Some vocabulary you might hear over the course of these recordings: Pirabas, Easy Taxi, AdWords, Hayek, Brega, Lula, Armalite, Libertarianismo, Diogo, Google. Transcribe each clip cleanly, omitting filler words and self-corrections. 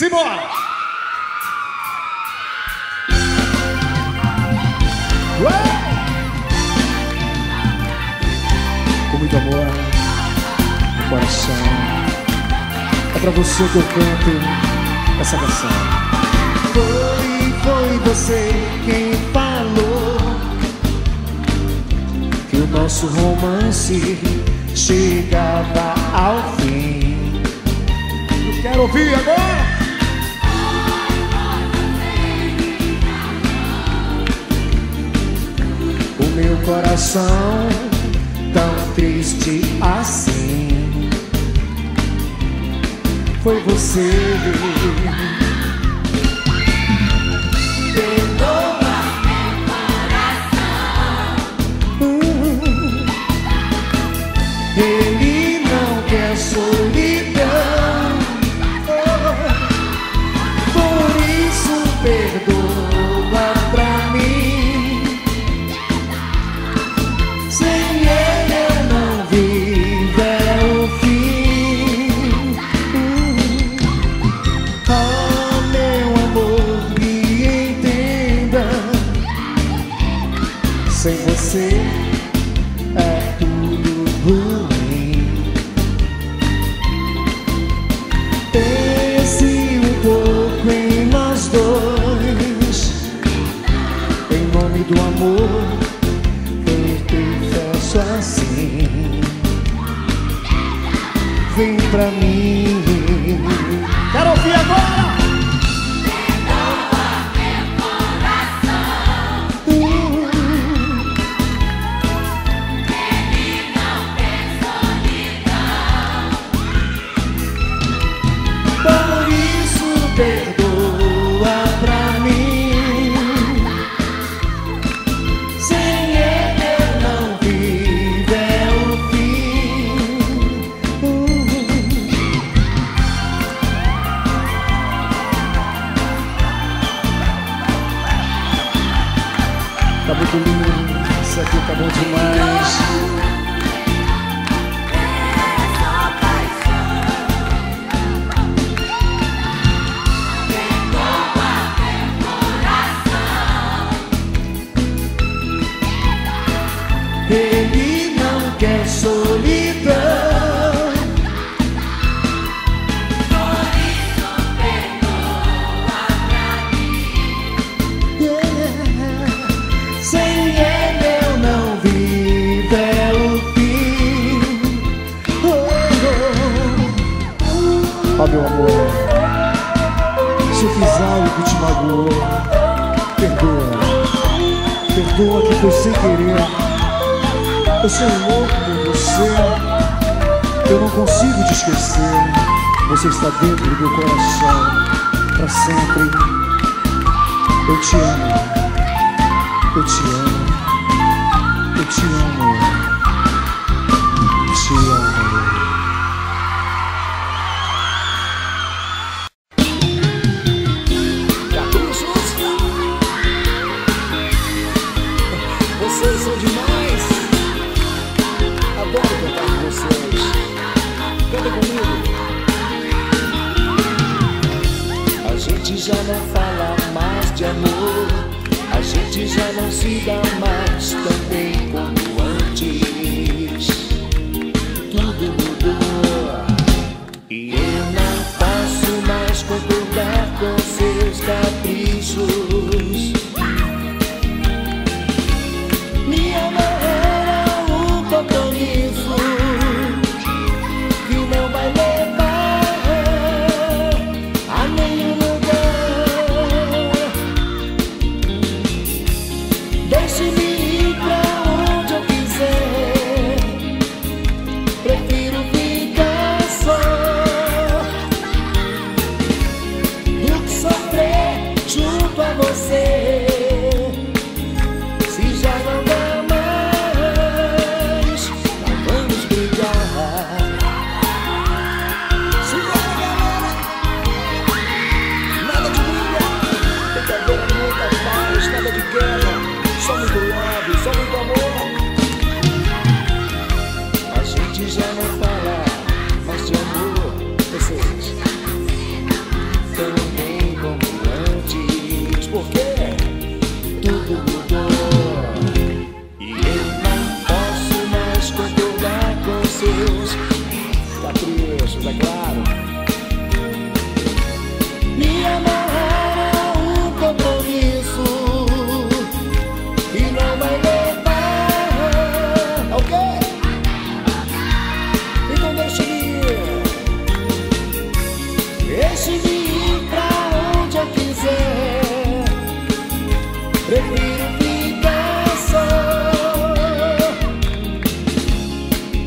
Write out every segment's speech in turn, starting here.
Simbora! Com muito amor no coração, é pra você que eu canto essa canção. Foi você quem falou que o nosso romance chegava ao fim. Eu quero ouvir agora. O meu coração tão triste assim, foi você. Perdoa meu coração, ele não quer solidão, oh, por isso perdoa pra mim. Sem você é tudo ruim. Pense um pouco em nós dois, em nome do amor, eu te faço assim. Vem pra mim. Quero ouvir agora. Perdoa pra mim, sem ele eu não vivo, é o fim. Tá muito lindo, isso aqui tá bom demais. Ele não quer solidão, por isso perdoa pra mim, yeah. Sem ele eu não vivo, é o fim, oh, oh, oh. Ah, meu amor, se eu fiz algo que te magoou, perdoa. Perdoa que foi sem querer. Eu sou louco por você, eu não consigo te esquecer. Você está dentro do meu coração, pra sempre. Eu te amo, eu te amo, eu te amo, eu te amo. Vocês são demais. Adoro cantar com vocês. Canta comigo. A gente já não fala mais de amor, a gente já não se dá mais tão bem como antes. Tudo mudou e eu não faço mais concordar com seus caprichos. Deixe-me ir pra onde eu deixe de ir pra onde eu quiser. Prefiro ficar só do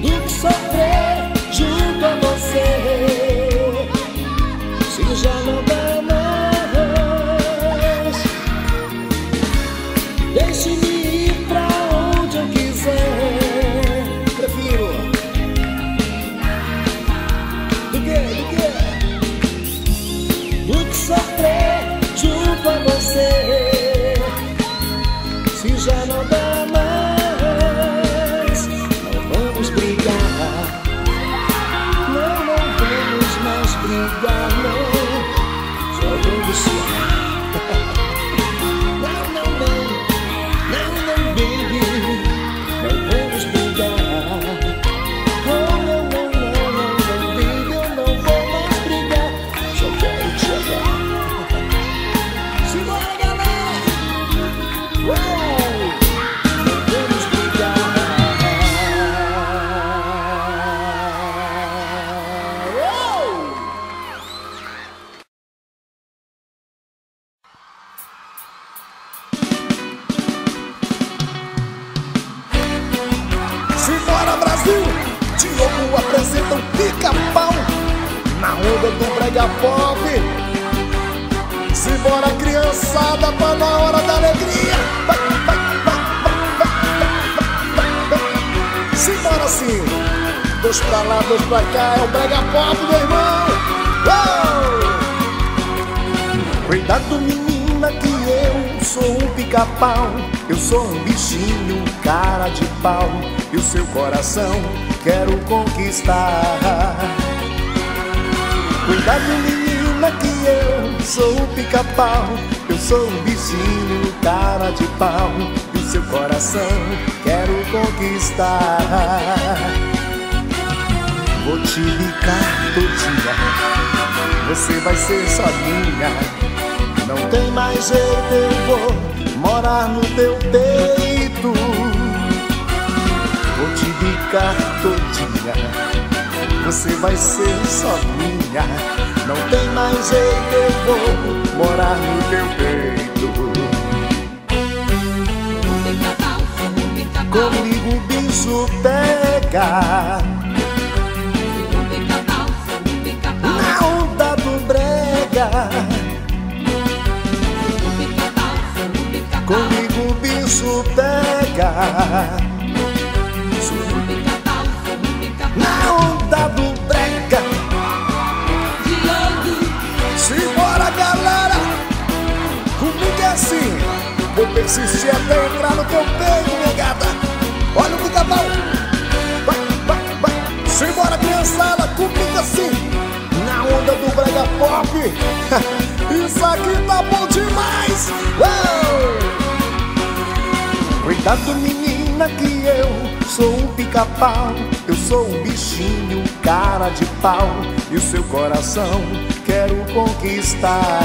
que sofrer junto a você. Se já não dá mais, deixe-me ir pra onde eu quiser. Prefiro do que sofrer junto a você. Se já não dá mais, não vamos brigar. Não, não vamos mais brigar, não. Só vamos se amar. Não, não, não. Não, não, baby. Não vamos brigar. Oh, não, não, não, não, não, baby. Eu não vou mais brigar. Só quero te amar. Simbora, galera. Não vamos brigar. Simbora, Brasil! Diogo apresenta o pica-pau na onda do Brega Pop. Simbora, criançada, tá na hora da alegria. Simbora sim! Dois pra lá, dois pra cá, é o Brega Pop, meu irmão! Uou! Cuidado, menina, que eu sou um pica-pau. Eu sou um bichinho, cara de pau. E o seu coração quero conquistar. Cuidado, menina, que eu sou um pica-pau. Eu sou um bichinho, cara de pau. E o seu coração quero conquistar. Vou te ligar todinha, você vai ser só minha. Não tem mais jeito, eu vou morar no teu peito. Vou te ligar todinha, você vai ser só minha. Não tem mais jeito, eu vou morar no teu peito. Comigo o bicho pega, na onda do Brega. Comigo o bicho pega, na onda do Brega. Simbora, galera, comigo é assim. Vou persistir até entrar no teu peito, negada. Olha o pica-pau. Vai, vai, vai. Simbora, criançada, comigo assim, na onda do Brega Pop. Isso aqui tá bom demais. Uou! Cuidado, menina, que eu sou um pica-pau. Eu sou um bichinho, cara de pau. E o seu coração quero conquistar.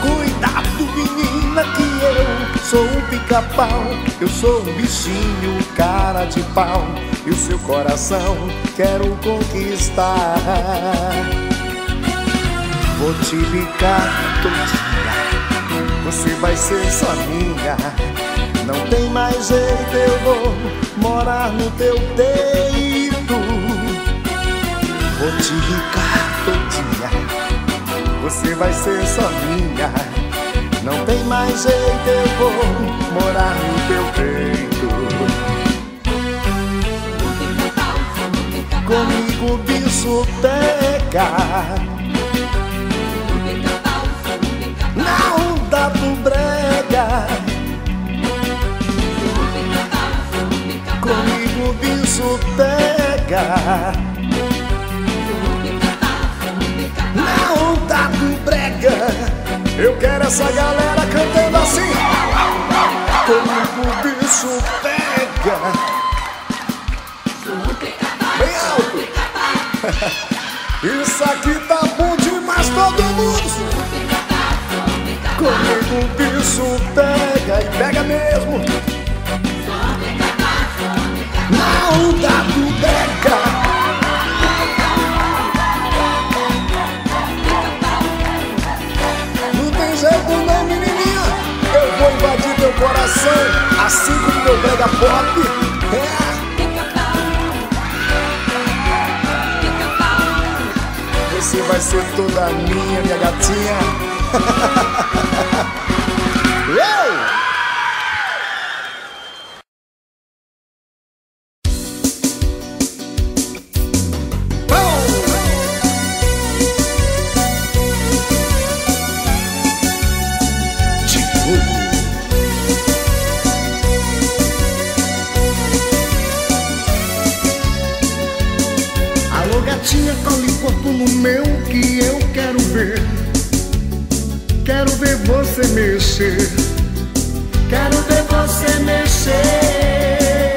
Cuidado, menina, que eu sou um pica-pau. Eu sou um bichinho, cara de pau. E o seu coração quero conquistar. Vou te ligar todinha, você vai ser só minha. Não tem mais jeito, eu vou morar no teu peito. Vou te ligar todinha, você vai ser só minha. Não tem mais jeito, eu vou morar no teu peito. Comigo o bicho pega, na onda do Brega. Comigo o bicho pega, na onda do Brega. Eu quero essa galera cantando assim. Comigo o bicho pega, bem alto. Isso aqui tá bom demais, todo mundo. Comigo o bicho pega, e pega mesmo, na onda do Brega. Brega Pop. É. Você vai ser toda minha, minha gatinha. Eu! Gatinha, cola o corpo no meu que eu quero ver você mexer, quero ver você mexer.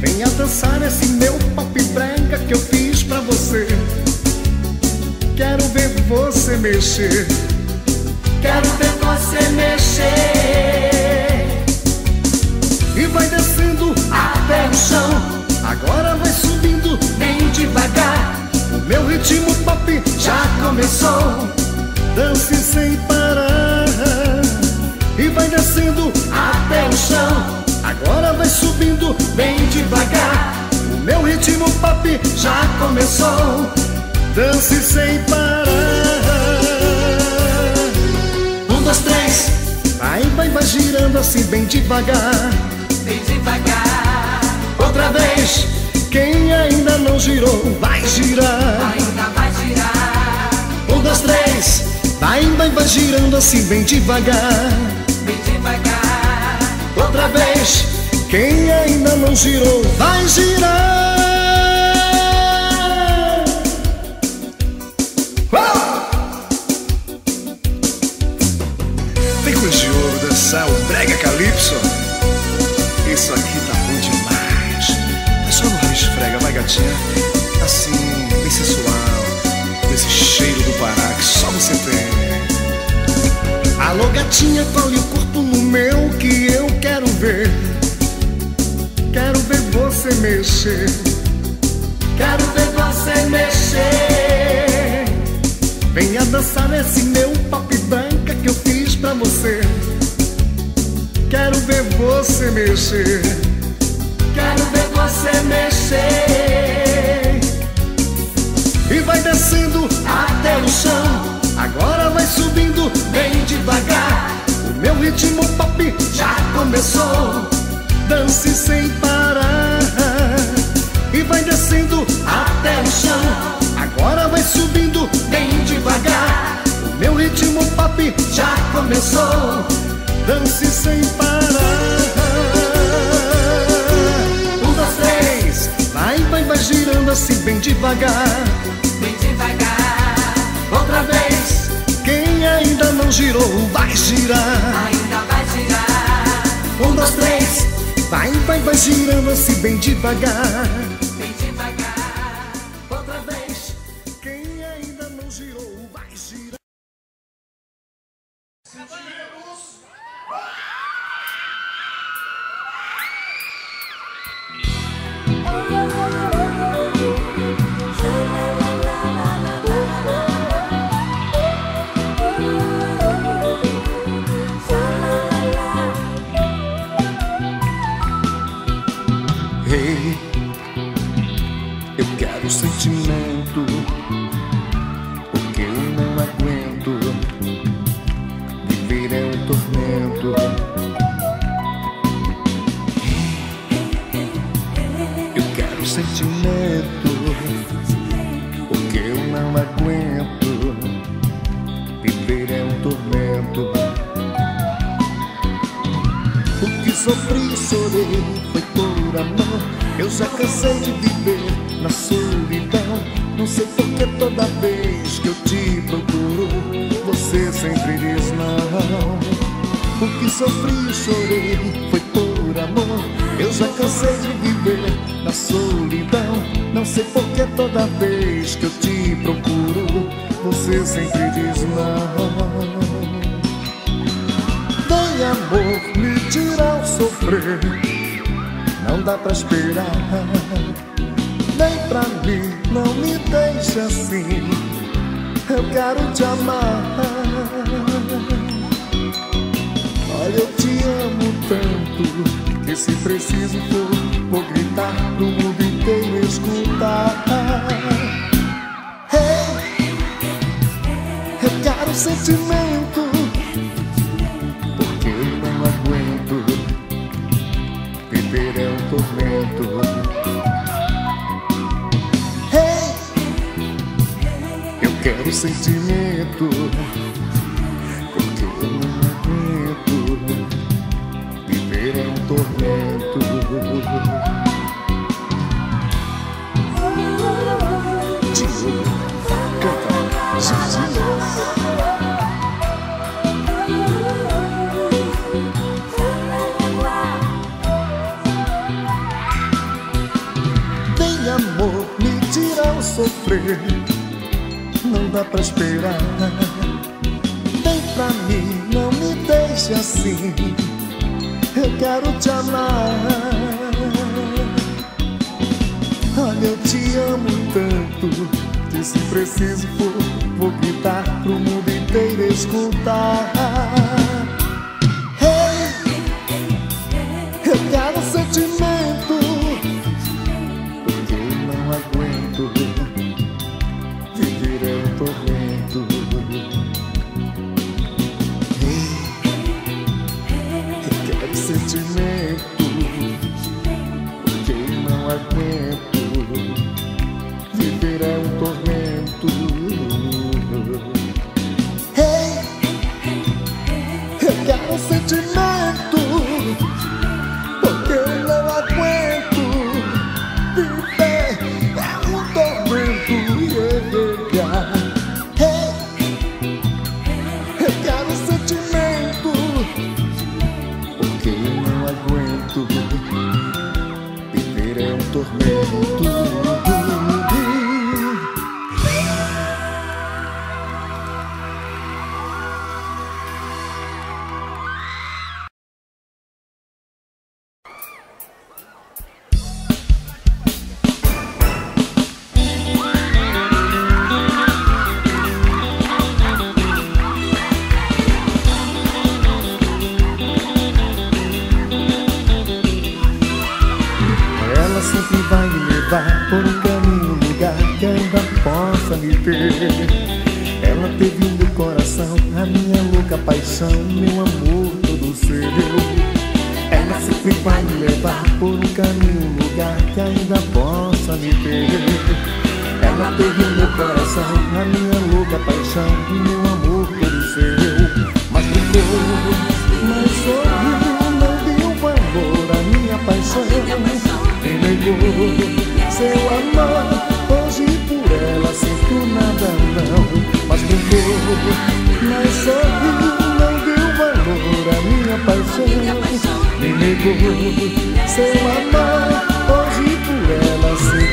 Venha dançar esse meu pop brega que eu fiz pra você. Quero ver você mexer, quero ver você mexer. E vai descendo até o chão. Agora vai subindo bem devagar. O meu ritmo pop já começou. Dance sem parar. E vai descendo até o chão. Agora vai subindo bem devagar. O meu ritmo pop já começou. Dance sem parar. 1, 2, 3. Vai girando assim bem devagar. Bem devagar. Outra vez, quem ainda não girou, vai girar. Ainda vai girar. 1, 2, 3. Vai girando assim bem devagar. Bem devagar. Outra vez, quem ainda não girou, vai girar. Vem com o Diogo dançar o brega calypso. Isso aqui tá bom demais. Esfrega, vai gatinha, assim, bem sensual, com esse cheiro do Pará que só você tem. Alô gatinha, cole o corpo no meu que eu quero ver você mexer, quero ver você mexer. Venha dançar esse meu pop branca que eu fiz pra você. Quero ver você mexer, quero ver você mexer. E vai descendo até o chão. Agora vai subindo bem devagar. O meu ritmo pop já começou. Dance sem parar. E vai descendo até o chão. Agora vai subindo bem devagar. O meu ritmo pop já começou. Dance sem parar. Vai girando assim bem devagar. Bem devagar. Outra vez. Quem ainda não girou, vai girar. Ainda vai girar. 1, 2, 3. Vai girando assim bem devagar. Bem devagar. Outra vez. Quem ainda não girou, vai girar. Eu quero sentimento, porque eu não aguento. Viver é um tormento. Eu quero sentimento, porque eu não aguento. Viver é um tormento. O que sofri, chorei, foi por amor. Eu já cansei de viver na solidão, não sei porque toda vez que eu te procuro, você sempre diz não. O que sofri e chorei foi por amor. Eu já cansei de viver na solidão, não sei porque toda vez que eu te procuro, você sempre diz não. Vem amor, me tirar o sofrer, não dá pra esperar. Vem pra mim, não me deixe assim, eu quero te amar. Olha, eu te amo tanto. E se preciso for, vou gritar pro mundo inteiro escutar. Hey, eu quero um sentimento, porque eu não aguento viver é um tormento. Hey, eu quero um sentimento, porque eu não aguento viver é um tormento. Diogo, canta, Jesus. Nem amor me tira o sofrer, não dá pra esperar. Vem pra mim, não me deixe assim, eu quero te amar. Olha, eu te amo tanto que se preciso for, vou gritar pro mundo inteiro escutar. Hey, eu quero um sentimento, porque eu não aguento viver é um tormento. Hey, sentimento, porque eu não aguento viver é um tormento. Hey, eu quero um sentimento, porque eu não aguento viver é um tormento. Hey, eu quero um sentimento, porque eu não aguento viver é um tormento. Por um caminho, lugar que ainda possa me ter. Ela teve o meu coração, a minha louca paixão, meu amor todo seu. Ela sempre vai me levar por um caminho, lugar que ainda possa me ter. Ela teve o meu coração, a minha louca paixão, meu amor todo seu. Mas brincou, mas sorriu, não deu valor à minha paixão. Me negou seu amor, hoje por ela sinto nada não. Mas brincou, mas sorriu, não deu valor à minha paixão. Me negou, seu amor, hoje por ela sinto nada não.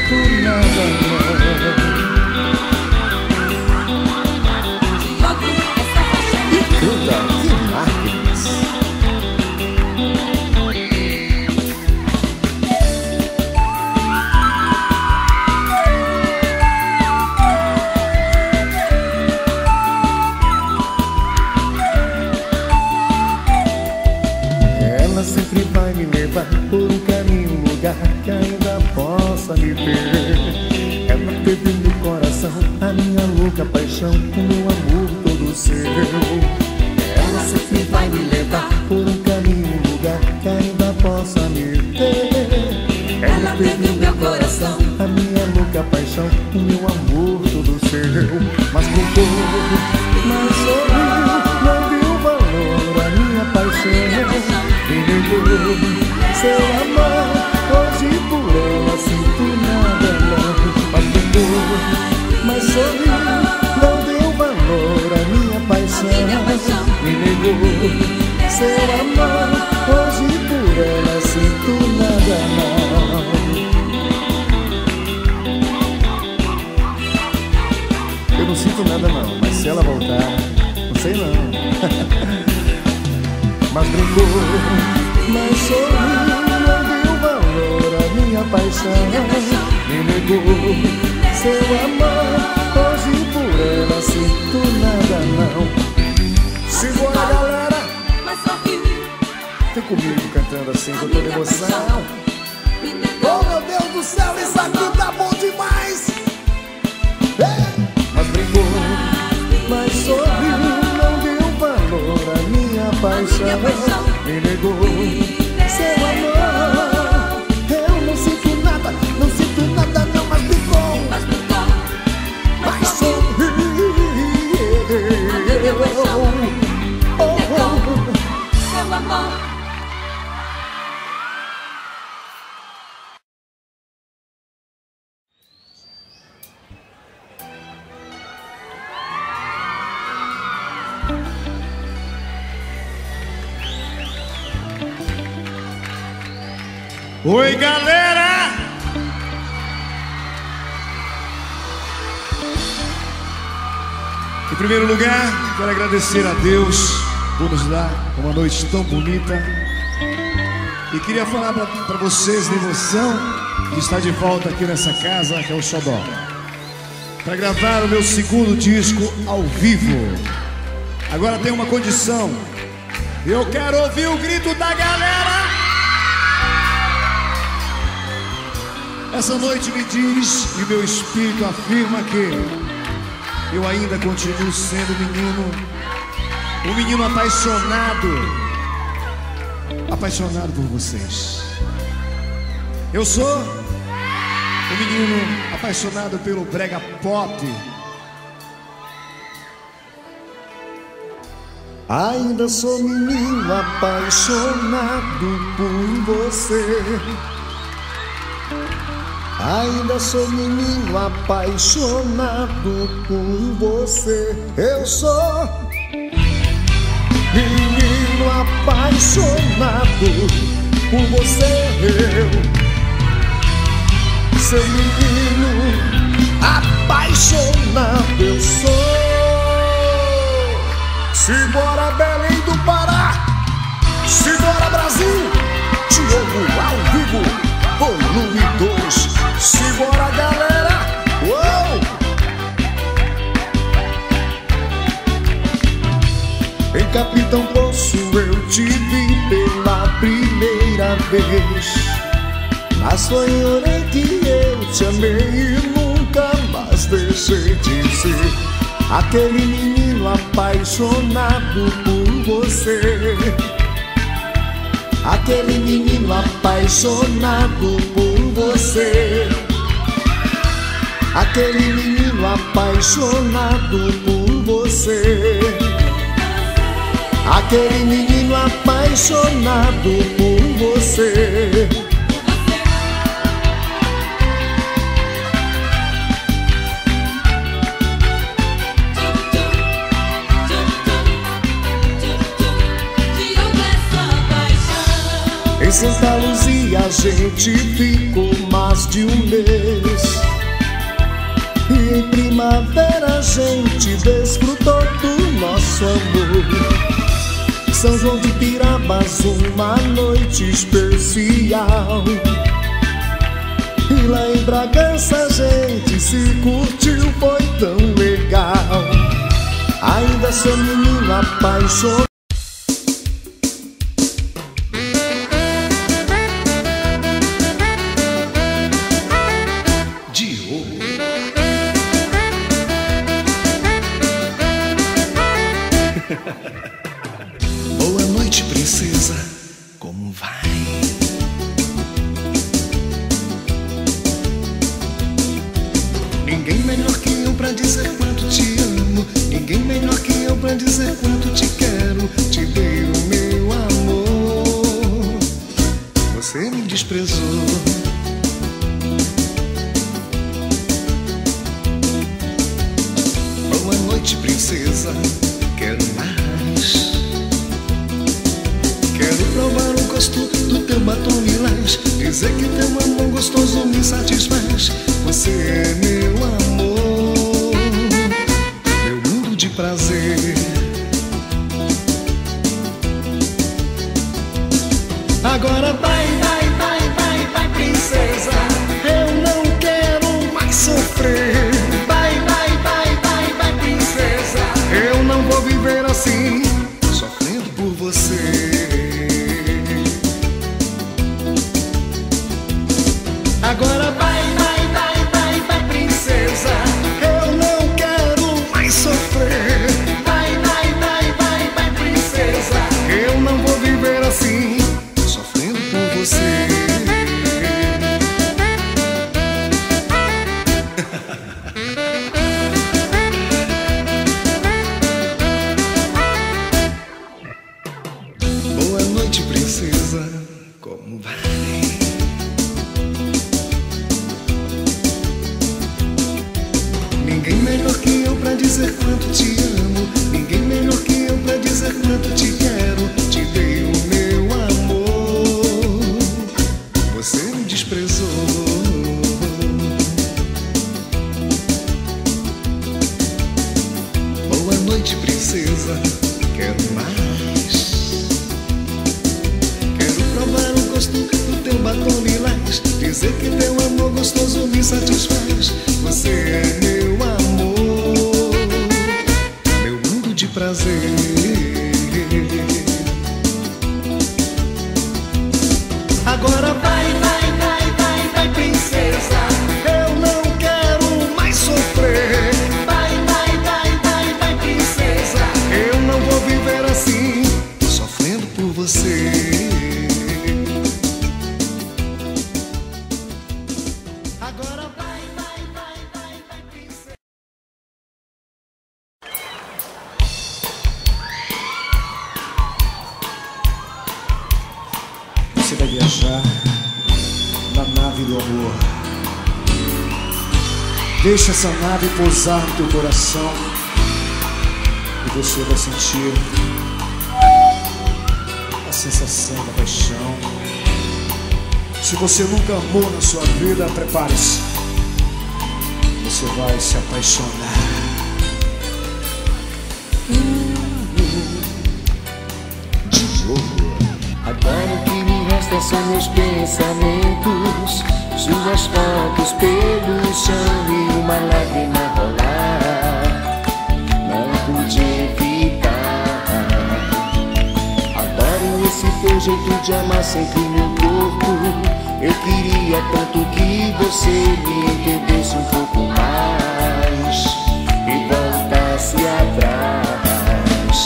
Por um caminho, lugar que ainda possa me ter. Ela teve no coração a minha louca paixão, com meu amor todo seu. Ela sempre vai me levar por um caminho, lugar que ainda possa me ter. Ela teve no meu coração a minha louca paixão, com meu amor todo seu. Mas contou, mas sorriu, não deu valor à minha paixão. Me negou, seu amor, hoje por ela sinto nada não. Mas negou, mas sorriu, não deu valor à minha paixão. Me negou, seu amor, hoje por ela sinto nada não. Eu não sinto nada não, mas se ela voltar, não sei não. Mas brincou, mas sorriu, não deu valor à minha paixão. Me negou, seu amor, hoje por ela sinto nada não. Segura, galera! Vem comigo, cara. cantando assim com toda emoção. Oh meu Deus do céu, isso aqui tá bom demais. Mas brigou, mas sorriu, não deu valor à minha paixão. Me negou seu amor. Eu não sinto nada, não sinto nada não, mas brigou, mas sorriu. Amor. Oi, galera! Em primeiro lugar, quero agradecer a Deus por nos dar uma noite tão bonita. E queria falar para vocês da emoção de estar de volta aqui nessa casa, que é o Xodó, para gravar o meu segundo disco ao vivo. Agora tem uma condição: eu quero ouvir o grito da galera. Essa noite me diz e meu espírito afirma que eu ainda continuo sendo menino. Um menino apaixonado, apaixonado por vocês. Eu sou um menino apaixonado pelo brega pop. Ainda sou menino apaixonado por você. Ainda sou menino apaixonado por você. Eu sou menino apaixonado por você, eu. Seu menino apaixonado eu sou. Simbora Belém do Pará, simbora Brasil, Diogo ao vivo, volume 2. Simbora galera, uou! Em Capitão Poço eu te vi pela primeira vez, mas foi hora que eu te amei e nunca mais deixei de ser aquele menino apaixonado por você, aquele menino apaixonado por você, aquele menino apaixonado por você, aquele menino apaixonado por você. Em Santa Luzia a gente ficou mais de um mês, e em primavera a gente desfrutou do nosso amor. São João de Pirabas, uma noite especial, e lá em Bragança a gente se curtiu, foi tão legal. Ainda sou menino apaixonado. Viver assim, sofrendo por você. Ninguém melhor que eu pra dizer quanto te amo. Ninguém melhor que eu pra dizer quanto te quero. Te dei o meu amor, você me desprezou. Boa noite, princesa, quero mais. Quero provar o gosto do teu batom lilás. Dizer que teu amor gostoso me satisfaz. Você é meu prazer. Agora vai, vai, vai, vai, vai, princesa, eu não quero mais sofrer. Vai, vai, vai, vai, vai, princesa, eu não vou viver assim, sofrendo por você. Agora vai. Você vai viajar na nave do amor. Deixa essa nave pousar no teu coração e você vai sentir a sensação da paixão. Se você nunca amou na sua vida, prepare-se. Você vai se apaixonar. Diogo, agora que são meus pensamentos, suas fotos pelo chão e uma lágrima rolar. Não pude evitar. Adoro esse teu jeito de amar sempre no corpo. Eu queria tanto que você me entendesse um pouco mais e voltasse atrás.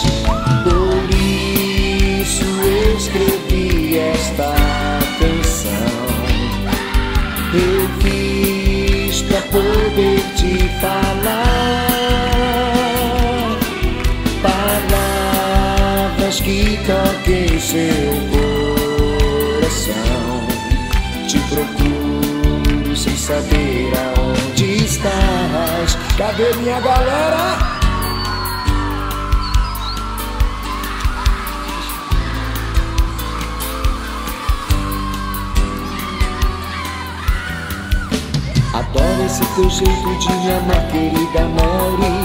Por isso eu escrevi esta canção, eu fiz pra poder te falar palavras que toquem seu coração. Te procuro sem saber aonde estás. Cadê minha galera? Adoro esse teu jeito de amar, querida Mari.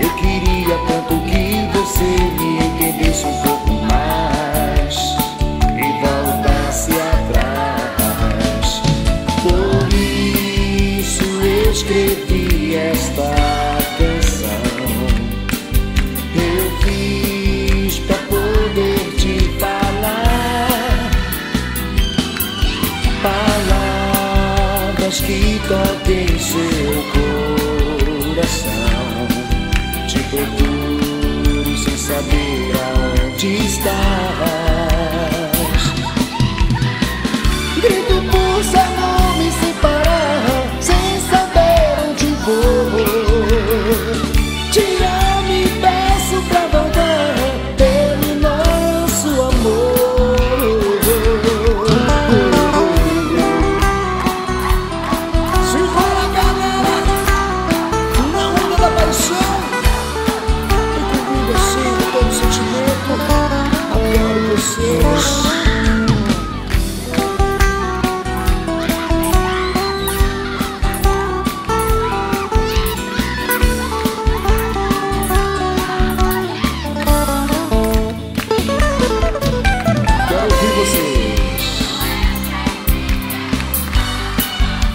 Eu queria tanto que você me entendesse um pouco mais e voltasse atrás. Por isso eu escrevi esta canção, eu fiz pra poder te falar palavras que toquem seu coração. Te procuro sem saber aonde estás. Grito por seu nome sem parar, sem saber onde vou. Te amo e peço pra voltar pelo nosso amor.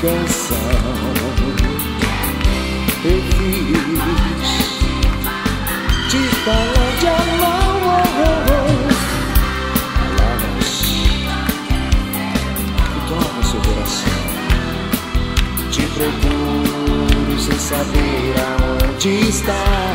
Canção eu fiz te falar de amor, palavras que tocam seu coração. Te procuro sem saber aonde estás.